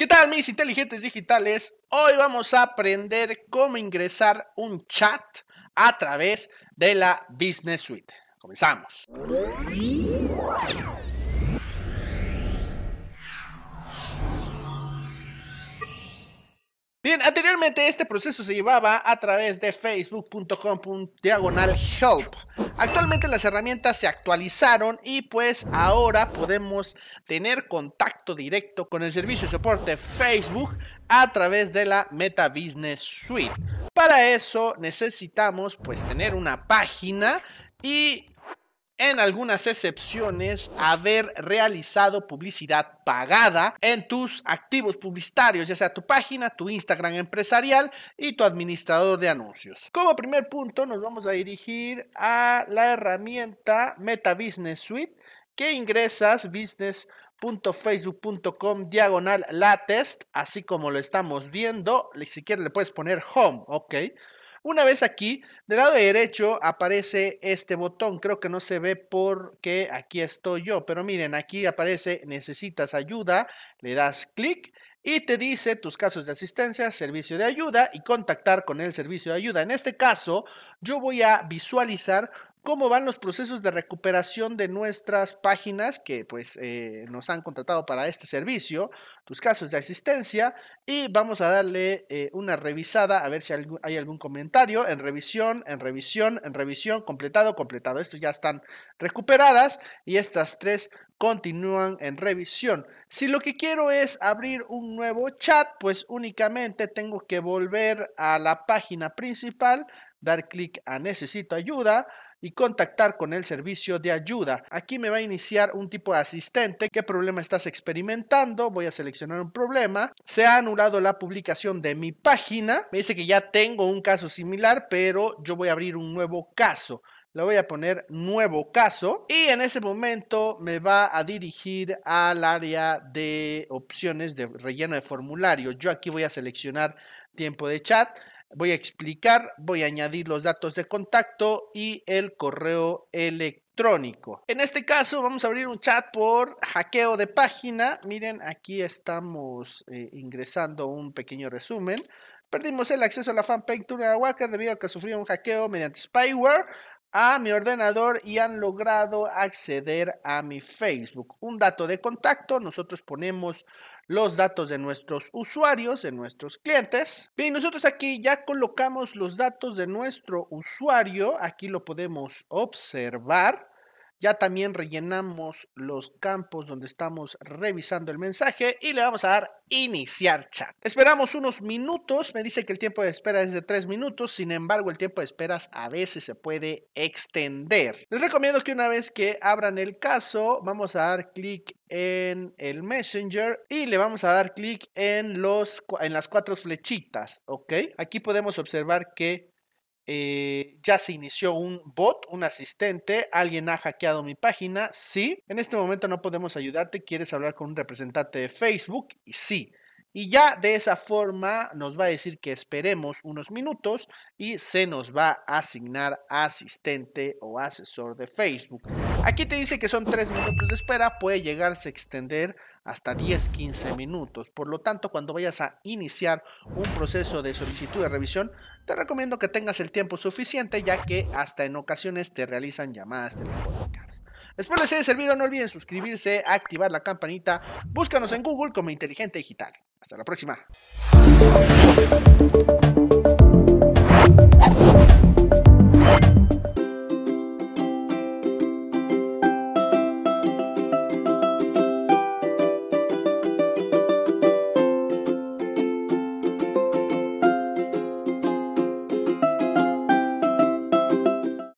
¿Qué tal, mis inteligentes digitales? Hoy vamos a aprender cómo ingresar un chat a través de la Business Suite. Comenzamos. Bien, anteriormente este proceso se llevaba a través de facebook.com/help. Actualmente las herramientas se actualizaron y pues ahora podemos tener contacto directo con el servicio de soporte Facebook a través de la Meta Business Suite. Para eso necesitamos pues tener una página y en algunas excepciones haber realizado publicidad pagada en tus activos publicitarios, ya sea tu página, tu Instagram empresarial y tu administrador de anuncios. Como primer punto nos vamos a dirigir a la herramienta Meta Business Suite, que ingresas business.facebook.com/latest, así como lo estamos viendo. Si quieres le puedes poner home, ok. Una vez aquí, del lado derecho aparece este botón. Creo que no se ve porque aquí estoy yo, pero miren, aquí aparece necesitas ayuda, le das clic y te dice tus casos de asistencia, servicio de ayuda y contactar con el servicio de ayuda. En este caso, yo voy a visualizar cómo van los procesos de recuperación de nuestras páginas que pues nos han contratado para este servicio, tus casos de asistencia, y vamos a darle una revisada a ver si hay algún comentario. En revisión, en revisión, en revisión, completado, completado. Estas ya están recuperadas y estas tres continúan en revisión. Si lo que quiero es abrir un nuevo chat, pues únicamente tengo que volver a la página principal, dar clic a necesito ayuda y contactar con el servicio de ayuda. Aquí me va a iniciar un tipo de asistente. ¿Qué problema estás experimentando? Voy a seleccionar un problema. Se ha anulado la publicación de mi página. Me dice que ya tengo un caso similar, pero yo voy a abrir un nuevo caso. Le voy a poner nuevo caso y en ese momento me va a dirigir al área de opciones de relleno de formulario. Yo aquí voy a seleccionar tiempo de chat. Voy a explicar, voy a añadir los datos de contacto y el correo electrónico. En este caso vamos a abrir un chat por hackeo de página. Miren, aquí estamos ingresando un pequeño resumen. Perdimos el acceso a la fanpage de Wacker debido a que sufrió un hackeo mediante spyware a mi ordenador y han logrado acceder a mi Facebook. Un dato de contacto, nosotros ponemos los datos de nuestros usuarios, de nuestros clientes. Bien, nosotros aquí ya colocamos los datos de nuestro usuario, aquí lo podemos observar. Ya también rellenamos los campos donde estamos revisando el mensaje y le vamos a dar iniciar chat. Esperamos unos minutos, me dice que el tiempo de espera es de 3 minutos, sin embargo el tiempo de espera a veces se puede extender. Les recomiendo que una vez que abran el caso, vamos a dar clic en el Messenger y le vamos a dar clic en las 4 flechitas, ¿ok? Aquí podemos observar que ya se inició un bot, un asistente. ¿Alguien ha hackeado mi página? Sí. En este momento no podemos ayudarte. ¿Quieres hablar con un representante de Facebook? Y sí. Y ya de esa forma nos va a decir que esperemos unos minutos y se nos va a asignar asistente o asesor de Facebook. Aquí te dice que son 3 minutos de espera, puede llegarse a extender hasta 10-15 minutos. Por lo tanto, cuando vayas a iniciar un proceso de solicitud de revisión, te recomiendo que tengas el tiempo suficiente, ya que hasta en ocasiones te realizan llamadas telefónicas. Espero les haya servido, no olviden suscribirse, activar la campanita, búscanos en Google como Inteligente Digital. Hasta la próxima.